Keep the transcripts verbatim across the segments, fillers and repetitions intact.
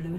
Blue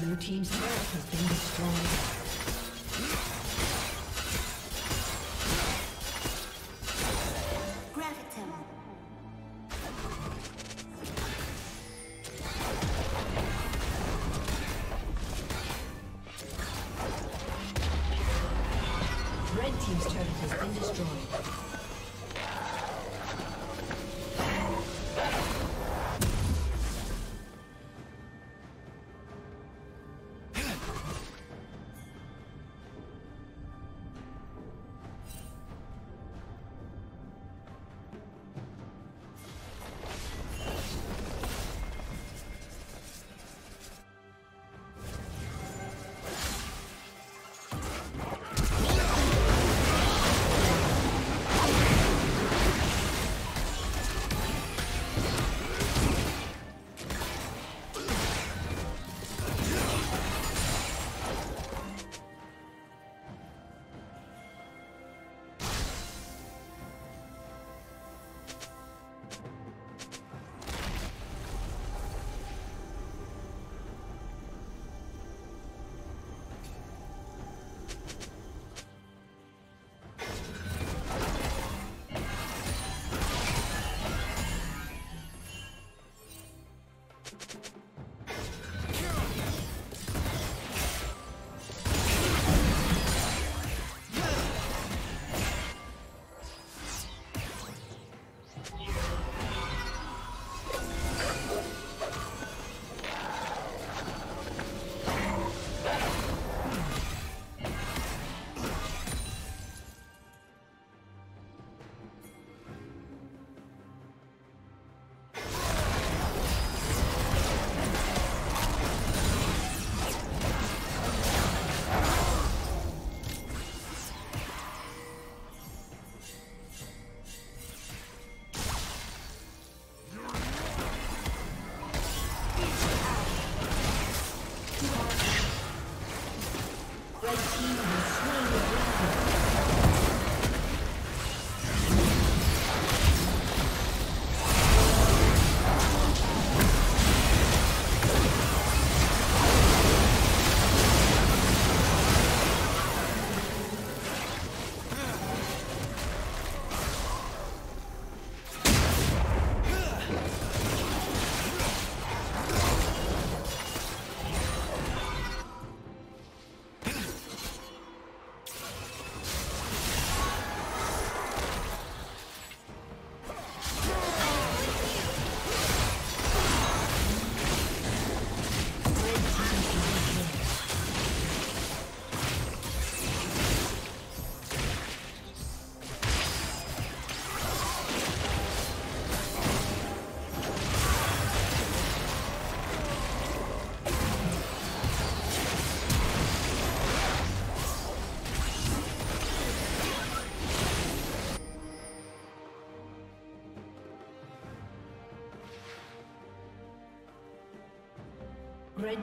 Blue team's turret has been destroyed. Red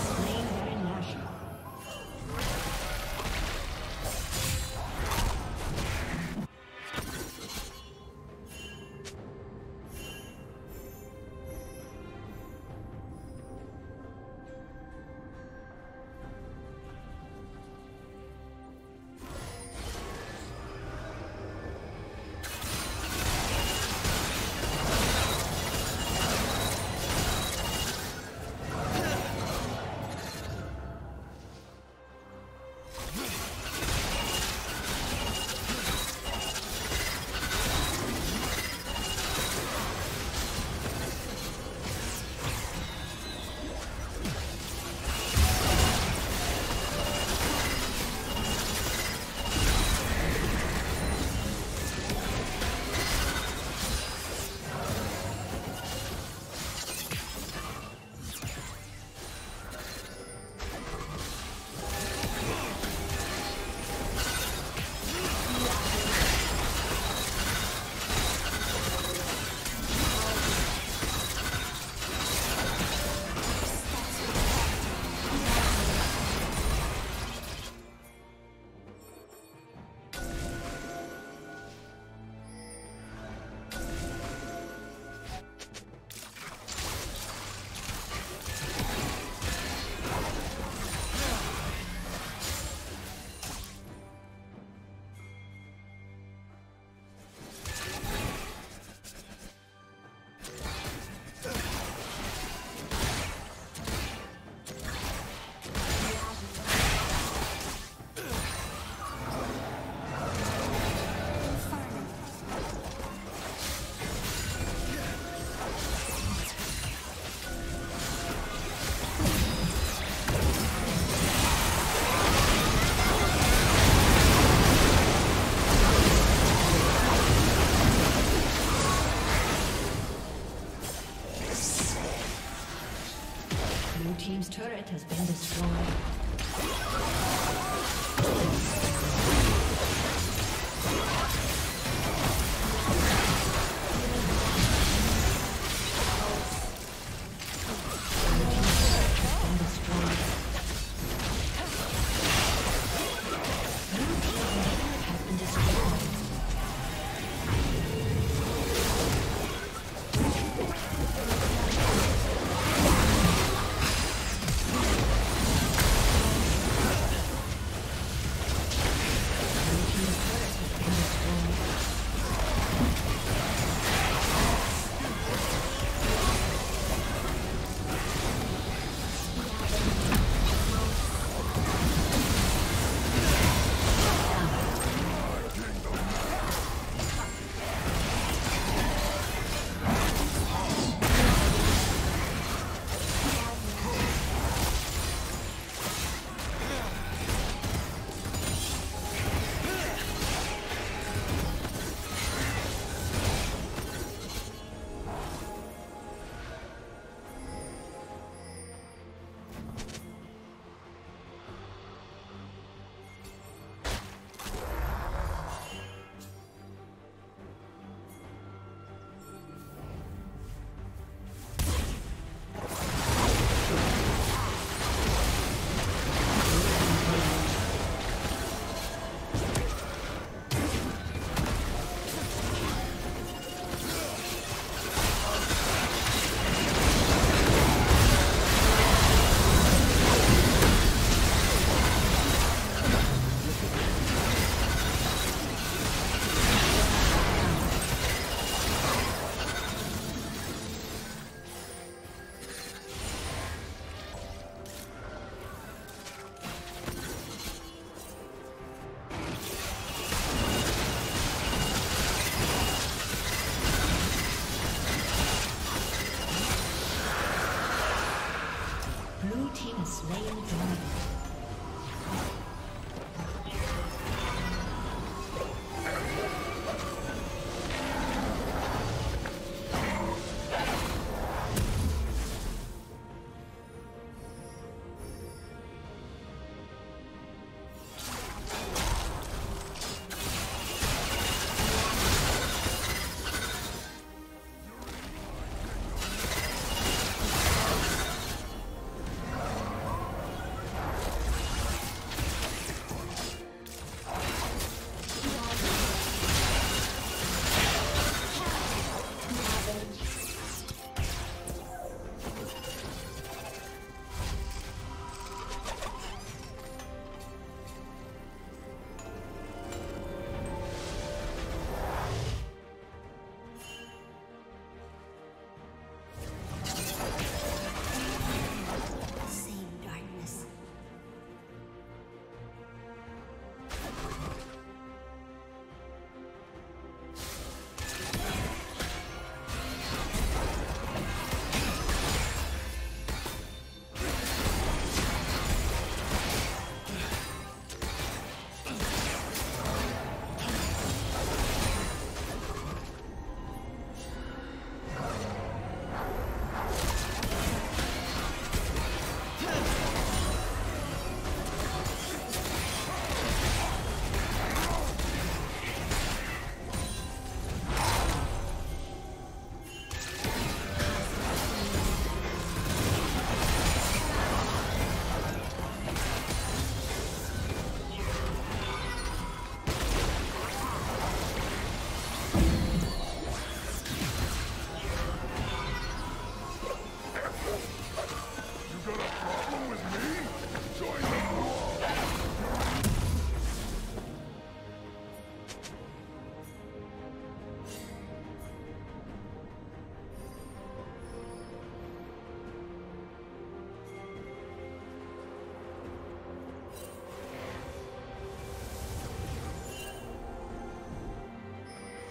slain Baron Nashor. Blue team's turret has been destroyed.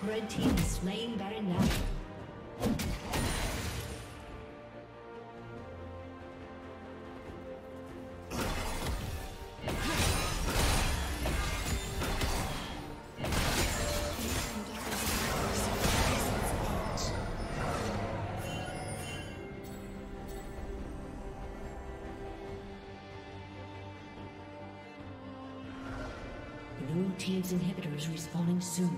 Red team is slaying Baron Nashor. Blue team's inhibitor is respawning soon.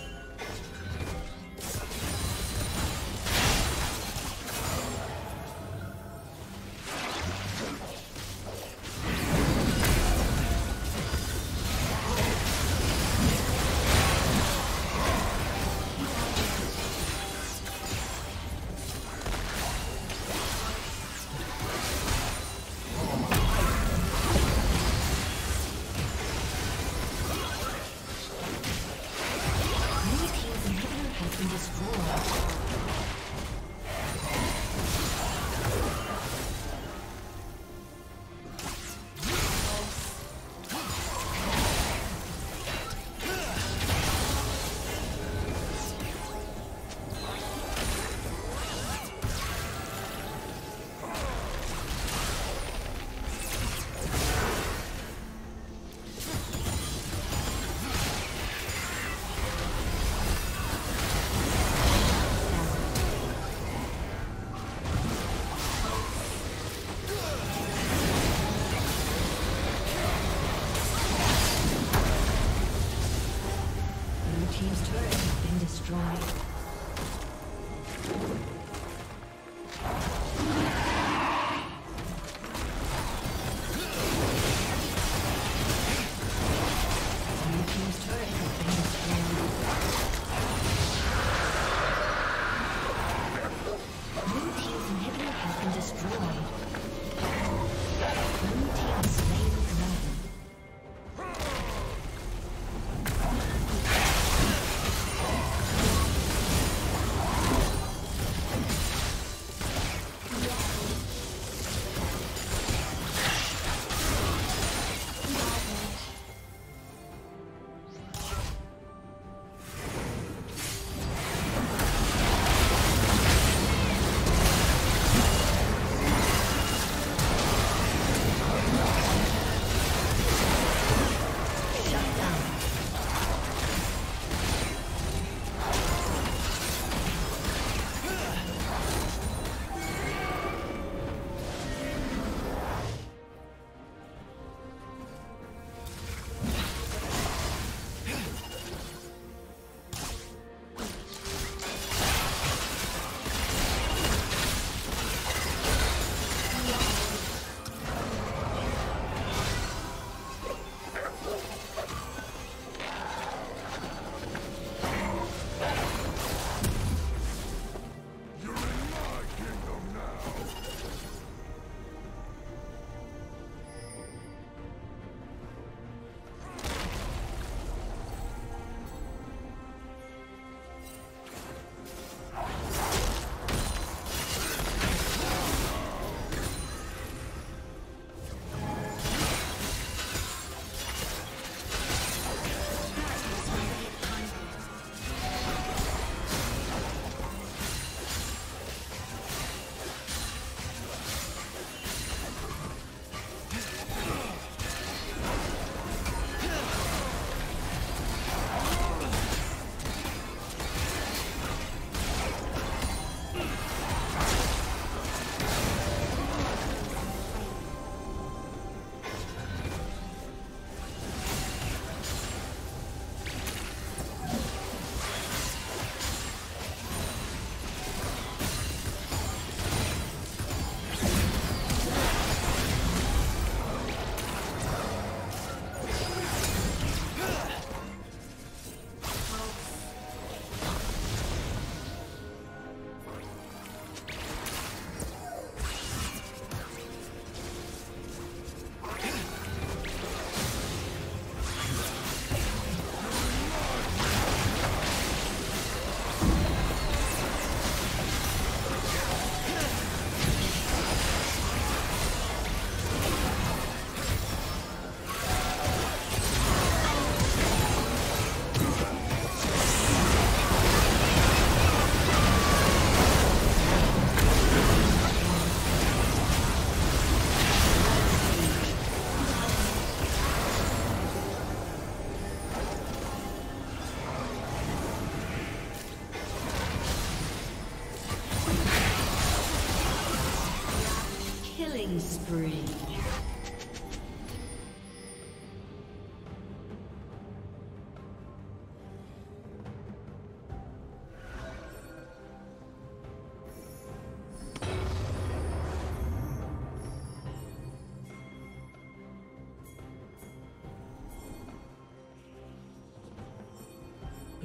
Killing spree.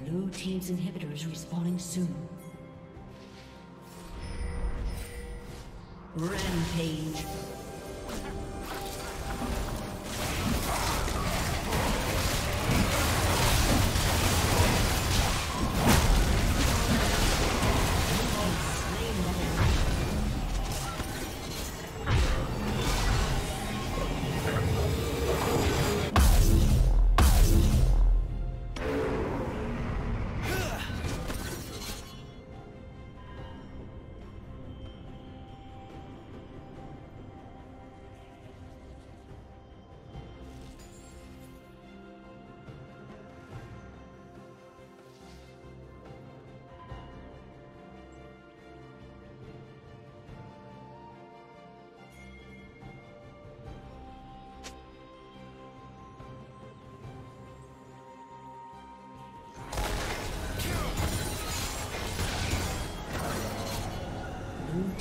Blue team's inhibitor is respawning soon. Rampage.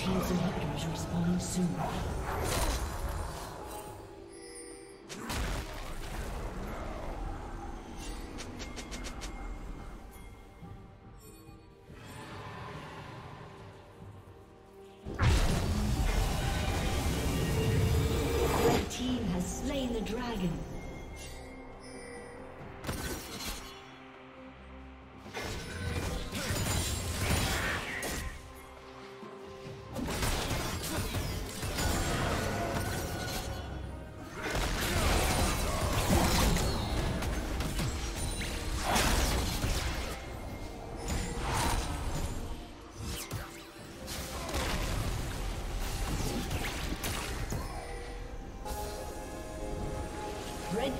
Team's inhibitors respawning soon. The team has slain the dragon. Red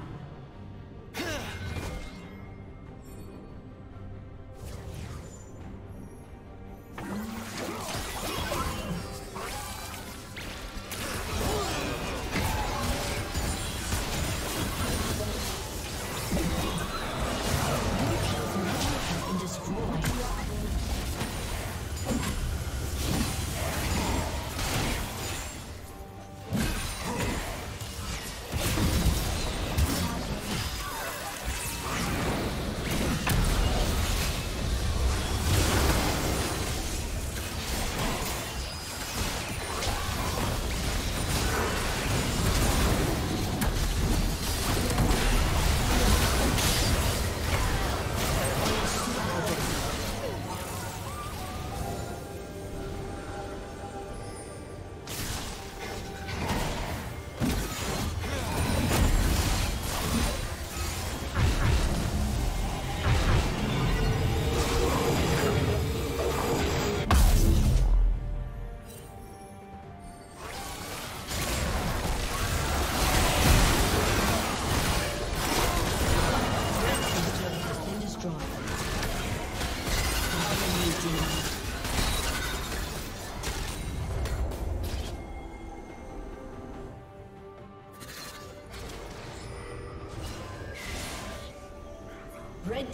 Red